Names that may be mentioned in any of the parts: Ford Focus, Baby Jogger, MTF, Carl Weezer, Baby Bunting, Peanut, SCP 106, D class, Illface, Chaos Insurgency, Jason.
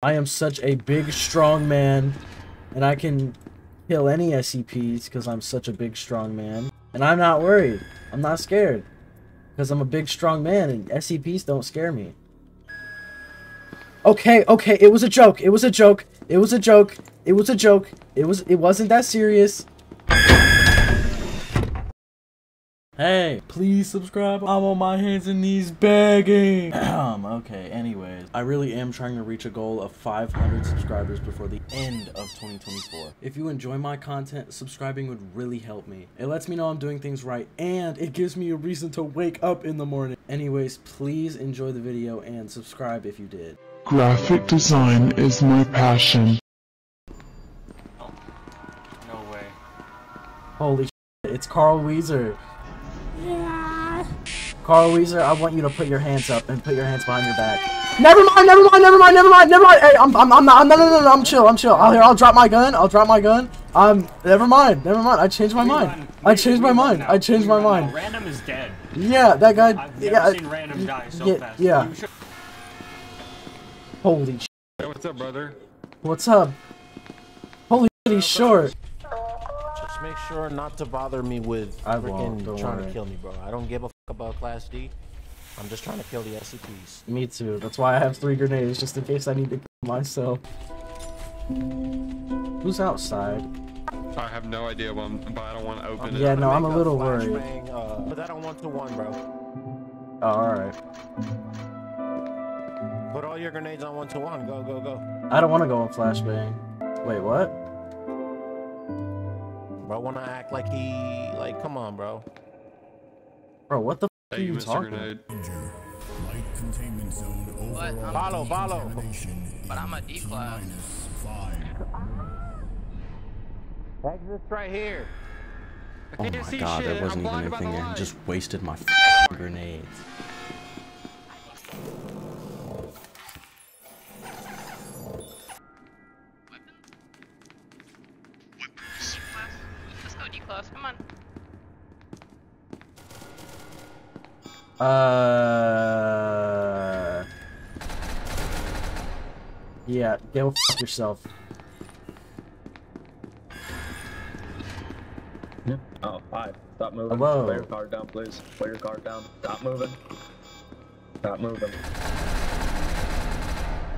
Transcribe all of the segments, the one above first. I am such a big, strong man, and I can kill any SCPs because I'm such a big, strong man. And I'm not worried. I'm not scared because I'm a big, strong man, and SCPs don't scare me. Okay, okay, it was a joke. It was a joke. It was a joke. It was a joke. It wasn't that serious. Hey, please subscribe. I'm on my hands and knees begging. Okay, anyways, I really am trying to reach a goal of 500 subscribers before the end of 2024. If you enjoy my content, subscribing would really help me. It lets me know I'm doing things right, and it gives me a reason to wake up in the morning. Anyways, please enjoy the video and subscribe if you did. Graphic design is my passion. Oh, no way. Holy shit, it's Carl Weezer. Yeah. Carl Weezer, I want you to put your hands up and put your hands behind your back. Never mind, never mind, never mind, never mind, never mind. Hey, no, I'm chill, I'm chill. I'll drop my gun, I'll drop my gun. Never mind, never mind. I changed my mind. I changed my mind. I changed my mind. Random is dead. Yeah, that guy. I've never seen Random die so fast. Yeah. Holy shit. Hey, what's up, brother? What's up? Holy shit, he's short. Make sure not to bother me with freaking trying to kill me, bro. I don't give a fuck about Class D. I'm just trying to kill the SCPs. Me too. That's why I have 3 grenades, just in case I need to kill myself. Who's outside? I have no idea, but I don't want to open it. Yeah, no, I'm a little worried. But I don't want to one, bro. Oh, alright. Put all your grenades on 1-to-1. Go, go, go. I don't want to go on flashbang. Wait, what? Bro, wanna act like he... Like, come on, bro. Bro, what the f*** are you talking about? What? Follow, follow. But I'm a D-class. Exit's right here. Oh my god, there wasn't even anything there. I just wasted my f***ing grenades. Come on. Yeah, go f*** yourself. Oh, hi. Stop moving. Hello. Play your card down, please. Play your card down. Stop moving. Stop moving.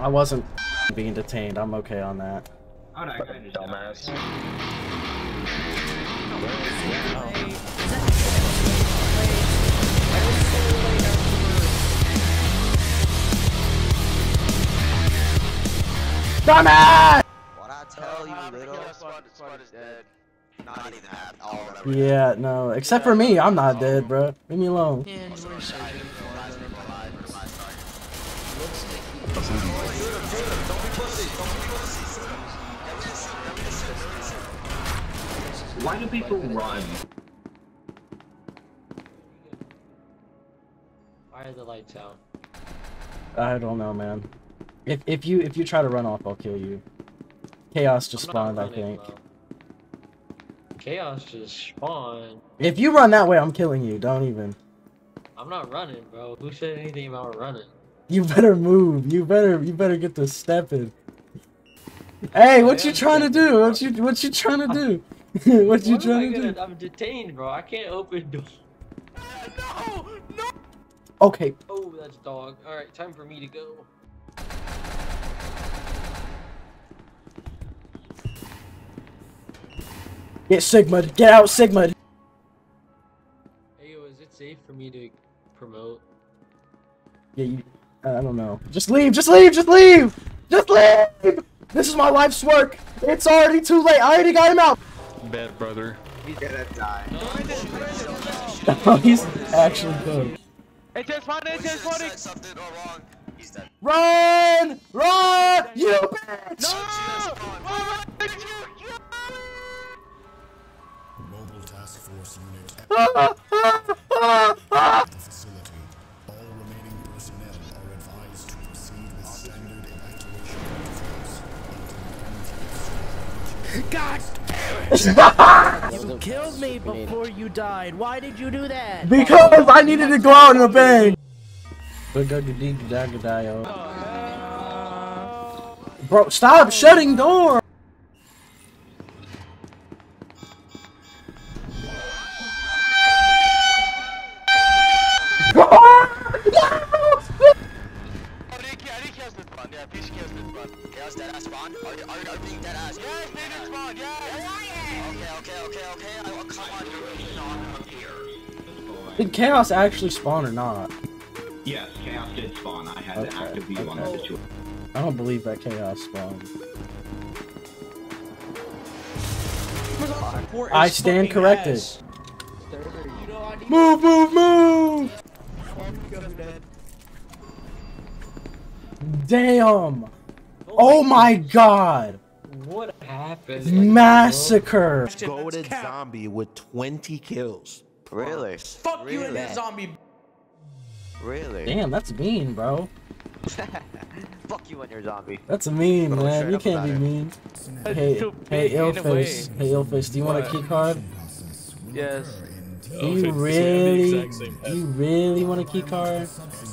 I wasn't being detained. I'm okay on that. Oh, no, dumbass. Dumbass! What I tell you, little squad is dead. Not even at all. Yeah, no, except for me, I'm not dead, bro. Leave me alone. Why do people run? Why are the lights out? I don't know, man. If you try to run off, I'll kill you. Chaos just spawned, I think. Chaos just spawned. If you run that way, I'm killing you. Don't even. I'm not running, bro. Who said anything about running? You better move. You better get to stepping. Hey, what you trying to do? What you trying to do? What you trying to do? I'm detained, bro. I can't open doors. No! No! Okay. Oh, that's dog. Alright, time for me to go. Get Sigma'd. Get out, Sigma'd. Hey, yo, is it safe for me to promote? Yeah, you... I don't know. Just leave! Just leave! Just leave! Just leave! This is my life's work! It's already too late! I already got him out! Bad brother. He's gonna die. Oh, he's actually good. Run! Run! You bitch! No! Mobile task force unit. The facility. All remaining personnel are advised to proceed with standard evacuation protocols. God! You killed me before you died. Why did you do that? Because I needed to go out in a bang. Bro, stop shutting doors! Did Chaos actually spawn or not? Yes, Chaos did spawn. I had an active view on that situation. I don't believe that Chaos spawned. I stand corrected. Move, move, move! Damn! Oh my god! What happened? Massacre! Goated zombie with 20 kills. Really? Fuck you and that zombie. Really? Damn, that's mean, bro. Fuck you and your zombie. That's mean, man. You can't be mean. Hey, Illface. Hey, Illface, do you want a keycard? Yes. Do you really want a keycard?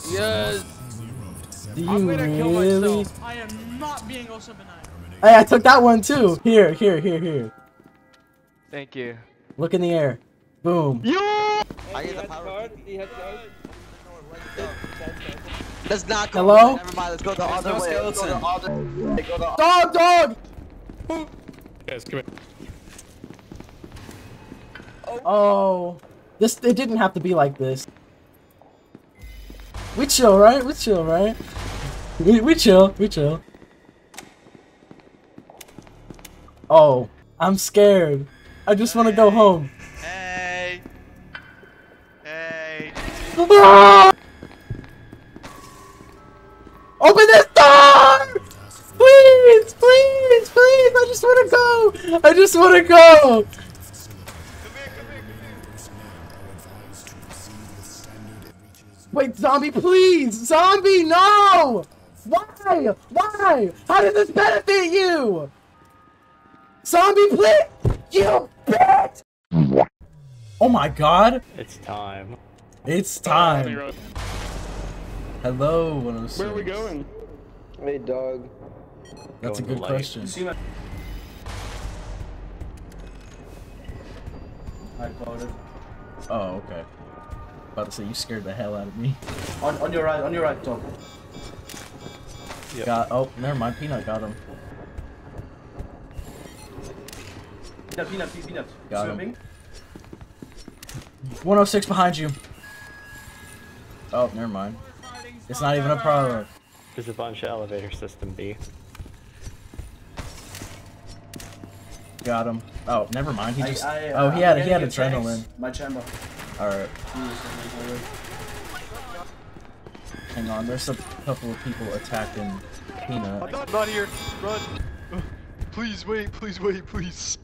Yes. Do you really? I am not being awesome tonight. Hey, I took that one too. Here, here, here, here. Thank you. Look in the air. Boom. Yeah! I get the power. Let's not go. Hello? Never mind. Let's go the other way. Let's go the other way. Dog, dog! Guys, come here. Oh. This, it didn't have to be like this. We chill, right? We chill, right? We chill. We chill. Oh. I'm scared. I just want to go home. Ah! Open this door! Please, please, please! I just want to go! I just want to go! Wait, zombie, please! Zombie, no! Why? Why? How did this benefit you? Zombie, please! You bitch! Oh my god! It's time. It's time. Hello, 106. Where are we going? Hey, dog. That's going a good question. I voted. Oh, okay. About to say you scared the hell out of me. On your right, dog. Yep. Got. Oh, never mind. Peanut got him. Peanut. Got him. 106 behind you. Oh, never mind. It's not even a problem. There's a bunch of elevator system B. Got him. Oh, never mind. He just. Oh, he had adrenaline. My chamber. All right. Hang on. There's a couple of people attacking Peanut. I'm not here. Run. Please wait. Please wait. Please.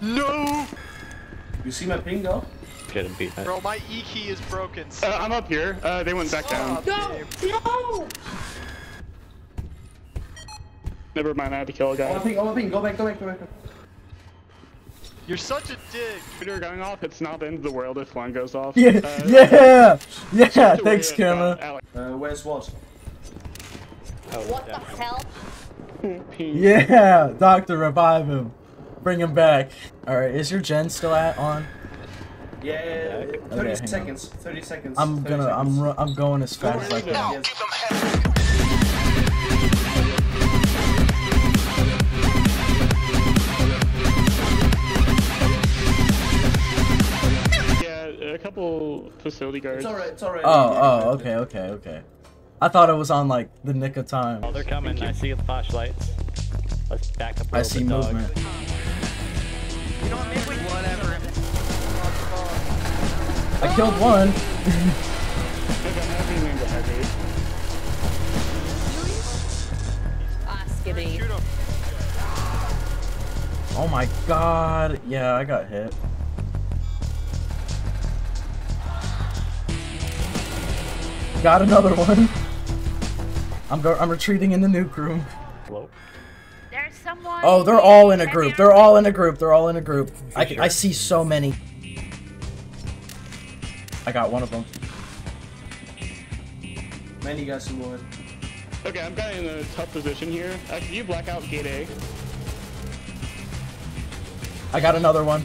No. You see my ping though? Beat that. Bro, my E key is broken. I'm up here. They went back down. No! Never mind, I had to kill a guy. Oh, ping. Go back. You're such a dick. Computer going off, it's not the end of the world if one goes off. Yeah! Yeah! Thanks, camera. Where's what? Oh, what the hell? Yeah! Doctor, revive him. Bring him back. Alright, is your gen still on? Yeah, 30 okay, seconds. 30 seconds. I'm going as fast as I can. Yeah, a couple facility guards. It's alright. Okay. I thought it was on like the nick of time. Oh, they're coming. I see the flashlights. Let's back up a little bit. I see movement. You know what? Maybe whatever. I killed one. Oh my god. Yeah, I got hit. Got another one. I'm retreating in the nuke room. Hello. There's someone. Oh, they're all in a group. I see so many. I got one of them. Man, you got some wood. Okay, I'm kind of in a tough position here. Can you black out gate A? I got another one.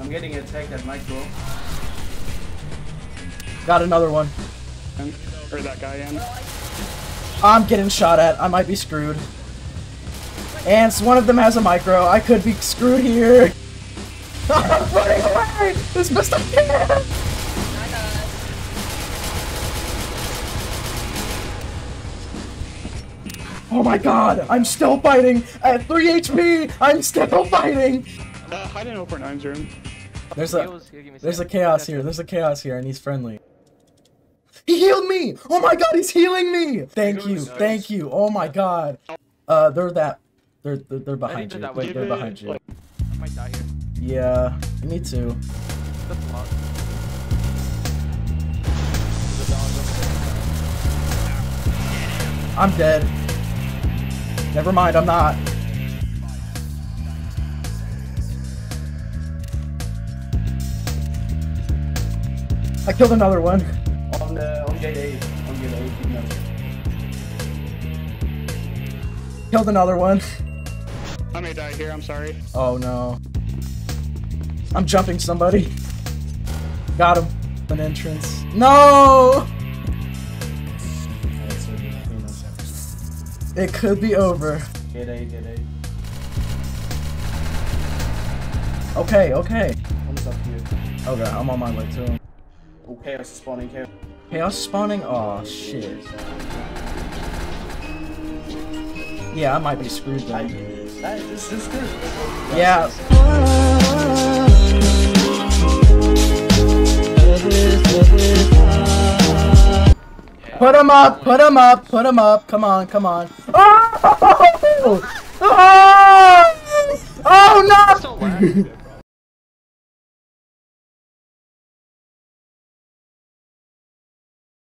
I'm getting an attack that might go. Got another one. Or that guy in. I'm getting shot at. I might be screwed. And one of them has a micro. I could be screwed here. I'm running away! This must have been. Oh my god, I'm still fighting! At 3 HP, I'm still fighting! Hide in Oprah 9's room. There's a chaos here, and he's friendly. He healed me! Oh my god, he's healing me! Thank you, thank you, oh my god. They're behind you, they're behind you. I might die here. Yeah, me too. That's a lot. I'm dead. Never mind, I'm not. I killed another one. On gate A. On gate A, Peanut. Killed another one. I may die here, I'm sorry. Oh no. I'm jumping somebody. Got him. An entrance. No! It could be over. Get A, get A. Okay, okay. One's up here. Okay, I'm on my way too. Oh, chaos is spawning, chaos. Chaos is spawning? Aw, oh, shit. Yeah, I might be screwed then. This is good. Yeah. Put him up! Put him up! Put him up! Come on! Come on! Oh! Oh! Oh no!